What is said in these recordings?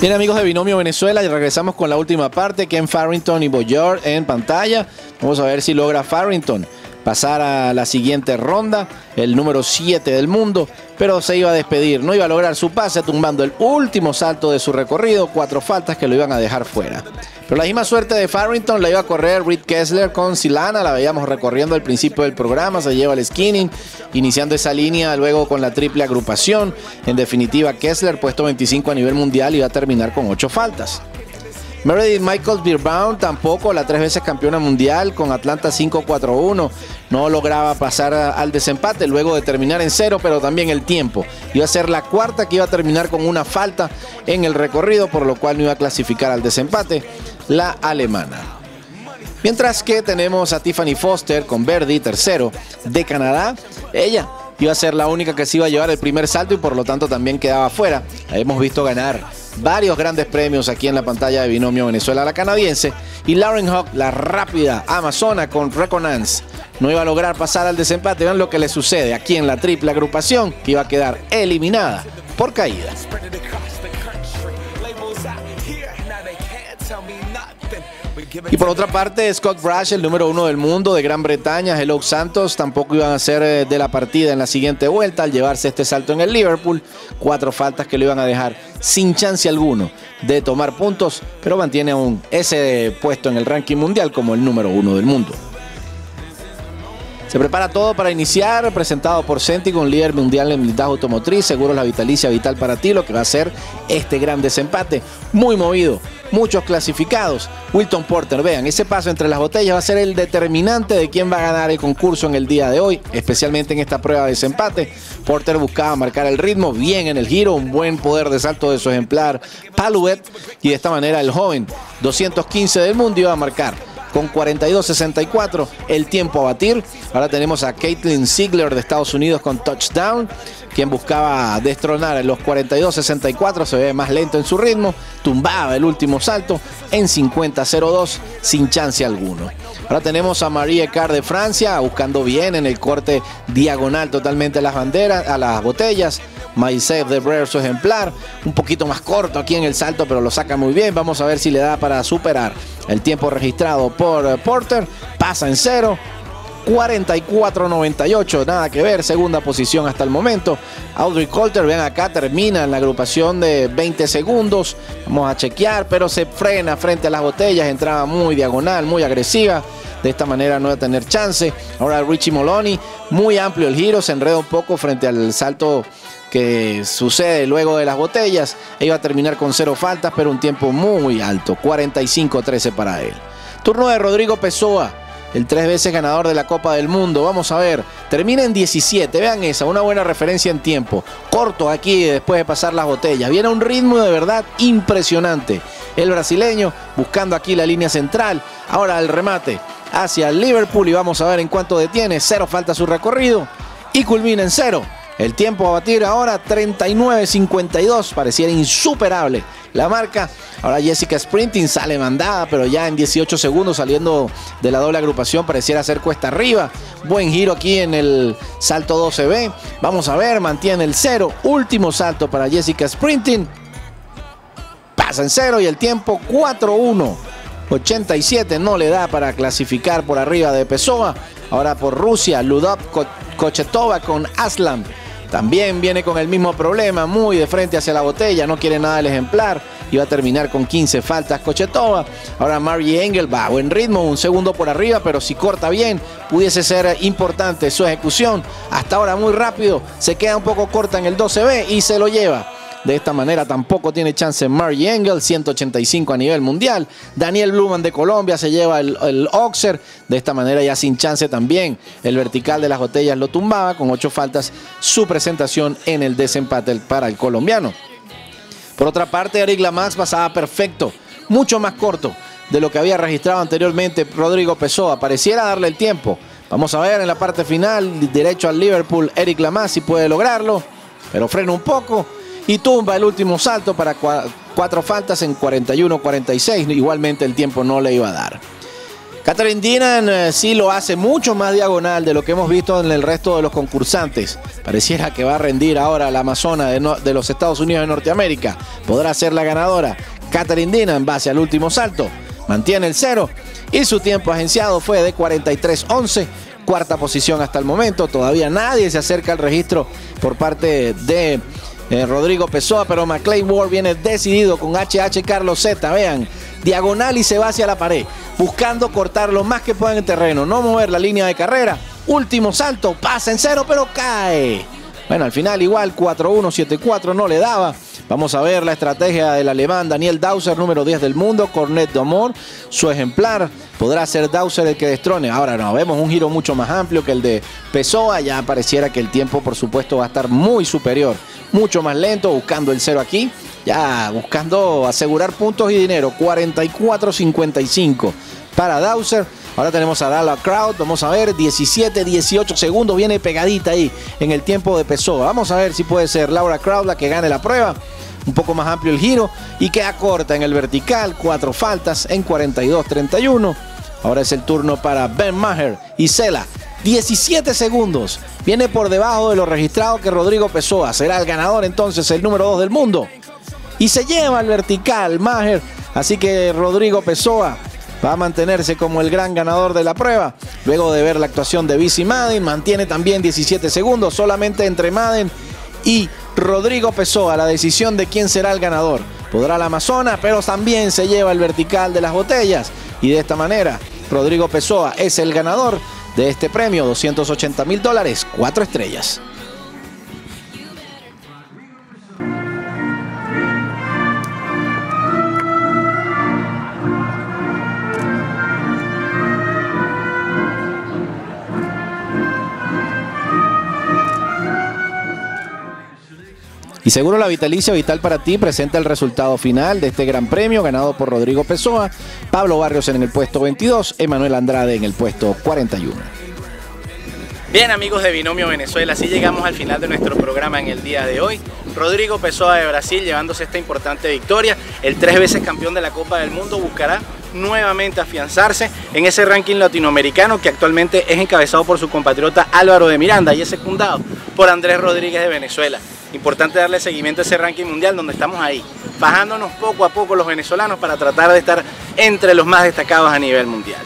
Bien, amigos de Binomio Venezuela, y regresamos con la última parte. Ken Farrington y Boyer en pantalla. Vamos a ver si logra Farrington pasar a la siguiente ronda, el número 7 del mundo, pero se iba a despedir, no iba a lograr su pase, tumbando el último salto de su recorrido, 4 faltas que lo iban a dejar fuera. Pero la misma suerte de Farrington la iba a correr Reed Kessler con Silana, la veíamos recorriendo al principio del programa, se lleva el skinning, iniciando esa línea luego con la triple agrupación. En definitiva, Kessler, puesto 25 a nivel mundial, iba a terminar con 8 faltas. Meredith Michaels Beerbaum tampoco, la 3 veces campeona mundial con Atlanta 5-4-1, no lograba pasar al desempate luego de terminar en 0, pero también el tiempo. Iba a ser la cuarta que iba a terminar con una falta en el recorrido, por lo cual no iba a clasificar al desempate la alemana. Mientras que tenemos a Tiffany Foster con Verdi, tercero, de Canadá. Ella iba a ser la única que se iba a llevar el primer salto y por lo tanto también quedaba fuera. La hemos visto ganar varios grandes premios aquí en la pantalla de Binomio Venezuela, la canadiense. Y Lauren Huck, la rápida amazona con Reconance, no iba a lograr pasar al desempate. Vean lo que le sucede aquí en la triple agrupación, que iba a quedar eliminada por caída. Y por otra parte, Scott Brash, el número 1 del mundo de Gran Bretaña, Hello Sanctos, tampoco iban a ser de la partida en la siguiente vuelta al llevarse este salto en el Liverpool. 4 faltas que lo iban a dejar sin chance alguno de tomar puntos, pero mantiene aún ese puesto en el ranking mundial como el número 1 del mundo. Se prepara todo para iniciar, presentado por Centico, un líder mundial en blindaje automotriz, seguro la vitalicia vital para ti, lo que va a ser este gran desempate, muy movido, muchos clasificados. Wilton Porter, vean, ese paso entre las botellas va a ser el determinante de quién va a ganar el concurso en el día de hoy, especialmente en esta prueba de desempate. Porter buscaba marcar el ritmo, bien en el giro, un buen poder de salto de su ejemplar Paluet, y de esta manera el joven 215 del mundo iba a marcar con 42-64 el tiempo a batir. Ahora tenemos a Caitlin Ziegler de Estados Unidos con Touchdown, quien buscaba destronar en los 42-64, se ve más lento en su ritmo, tumbaba el último salto en 50-02 sin chance alguno. Ahora tenemos a Marie Car de Francia, buscando bien en el corte diagonal totalmente las banderas, a las botellas. Maisef de Breyer, su ejemplar, un poquito más corto aquí en el salto, pero lo saca muy bien. Vamos a ver si le da para superar el tiempo registrado por Porter. Pasa en 0, 44-98, nada que ver, segunda posición hasta el momento. Audrey Colter, vean acá, termina en la agrupación de 20 segundos, vamos a chequear, pero se frena frente a las botellas, entraba muy diagonal, muy agresiva, de esta manera no va a tener chance. Ahora Richie Moloney, muy amplio el giro, se enreda un poco frente al salto que sucede luego de las botellas. Iba a terminar con 0 faltas, pero un tiempo muy alto, 45-13 para él. Turno de Rodrigo Pessoa, el 3 veces ganador de la Copa del Mundo. Vamos a ver, termina en 17, vean esa, una buena referencia en tiempo. Corto aquí después de pasar las botellas, viene a un ritmo de verdad impresionante. El brasileño buscando aquí la línea central, ahora el remate hacia el Liverpool y vamos a ver en cuánto detiene. 0 falta su recorrido y culmina en 0. El tiempo a batir ahora 39-52, pareciera insuperable la marca. Ahora Jessica Sprinting sale mandada, pero ya en 18 segundos saliendo de la doble agrupación pareciera ser cuesta arriba. Buen giro aquí en el salto 12B. Vamos a ver, mantiene el 0, último salto para Jessica Sprinting. Pasa en 0 y el tiempo 4-1. 87 no le da para clasificar por arriba de Pessoa. Ahora por Rusia, Lyubov Kochetova con Aslan. También viene con el mismo problema, muy de frente hacia la botella, no quiere nada el ejemplar. Iba a terminar con 15 faltas Kochetova. Ahora Mary Engel va a buen ritmo, un segundo por arriba, pero si corta bien, pudiese ser importante su ejecución. Hasta ahora muy rápido, se queda un poco corta en el 12B y se lo lleva. De esta manera tampoco tiene chance Mary Engel, 185 a nivel mundial. Daniel Bluman de Colombia se lleva el Oxer. De esta manera ya sin chance también. El vertical de las botellas lo tumbaba con 8 faltas. Su presentación en el desempate para el colombiano. Por otra parte, Eric Lamaze pasaba perfecto. Mucho más corto de lo que había registrado anteriormente Rodrigo Pessoa. Pareciera darle el tiempo. Vamos a ver en la parte final, derecho al Liverpool, Eric Lamaze si puede lograrlo. Pero frena un poco y tumba el último salto para 4 faltas en 41-46. Igualmente el tiempo no le iba a dar. Katherine Dinan sí lo hace mucho más diagonal de lo que hemos visto en el resto de los concursantes. Pareciera que va a rendir ahora la amazona de los Estados Unidos de Norteamérica. Podrá ser la ganadora. Katherine Dinan va hacia el último salto. Mantiene el cero. Y su tiempo agenciado fue de 43-11. Cuarta posición hasta el momento. Todavía nadie se acerca al registro por parte de Rodrigo Pessoa, pero McClay Ward viene decidido con HH Carlos Z. Vean, diagonal y se va hacia la pared, buscando cortar lo más que puedan el terreno, no mover la línea de carrera. Último salto, pasa en cero, pero cae. Bueno, al final igual 4-1, 7-4 no le daba. Vamos a ver la estrategia del alemán Daniel Deusser, número 10 del mundo, Cornet d'Amor, su ejemplar. Podrá ser Deusser el que destrone. Ahora no, vemos un giro mucho más amplio que el de Pessoa. Ya pareciera que el tiempo, por supuesto, va a estar muy superior. Mucho más lento, buscando el cero aquí. Ya buscando asegurar puntos y dinero. 44-55 para Deusser. Ahora tenemos a Laura Kraut. Vamos a ver, 17, 18 segundos. Viene pegadita ahí en el tiempo de Pessoa. Vamos a ver si puede ser Laura Kraut la que gane la prueba. Un poco más amplio el giro. Y queda corta en el vertical. 4 faltas en 42-31. Ahora es el turno para Ben Maher y Sela. 17 segundos. Viene por debajo de lo registrado que Rodrigo Pessoa. Será el ganador entonces, el número 2 del mundo. Y se lleva al vertical Maher. Así que Rodrigo Pessoa va a mantenerse como el gran ganador de la prueba. Luego de ver la actuación de Beezie Madden, mantiene también 17 segundos. Solamente entre Madden y Rodrigo Pessoa la decisión de quién será el ganador. Podrá la amazona, pero también se lleva el vertical de las botellas. Y de esta manera, Rodrigo Pessoa es el ganador de este premio. $280,000, 4 estrellas. Y seguro la vitalicia vital para ti presenta el resultado final de este gran premio ganado por Rodrigo Pessoa. Pablo Barrios en el puesto 22, Emanuel Andrade en el puesto 41. Bien, amigos de Binomio Venezuela, así llegamos al final de nuestro programa en el día de hoy. Rodrigo Pessoa de Brasil llevándose esta importante victoria. El 3 veces campeón de la Copa del Mundo buscará nuevamente afianzarse en ese ranking latinoamericano que actualmente es encabezado por su compatriota Álvaro de Miranda y es secundado por Andrés Rodríguez de Venezuela. Importante darle seguimiento a ese ranking mundial donde estamos ahí, bajándonos poco a poco los venezolanos para tratar de estar entre los más destacados a nivel mundial.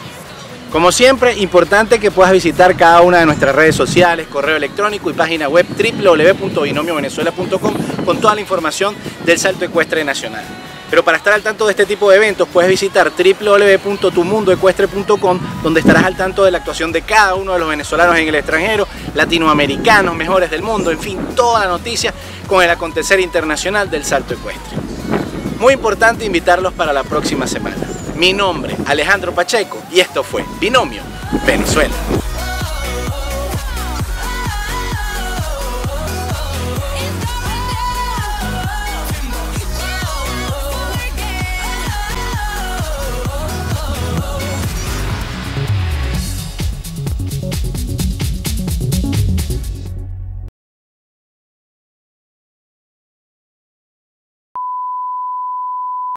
Como siempre, importante que puedas visitar cada una de nuestras redes sociales, correo electrónico y página web www.binomiovenezuela.com con toda la información del salto ecuestre nacional. Pero para estar al tanto de este tipo de eventos puedes visitar www.tumundoecuestre.com, donde estarás al tanto de la actuación de cada uno de los venezolanos en el extranjero, latinoamericanos, mejores del mundo, en fin, toda la noticia con el acontecer internacional del salto ecuestre. Muy importante invitarlos para la próxima semana. Mi nombre, Alejandro Pacheco, y esto fue Binomio Venezuela.